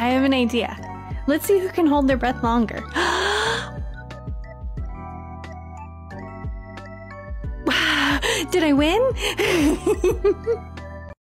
I have an idea. Let's see who can hold their breath longer. Did I win?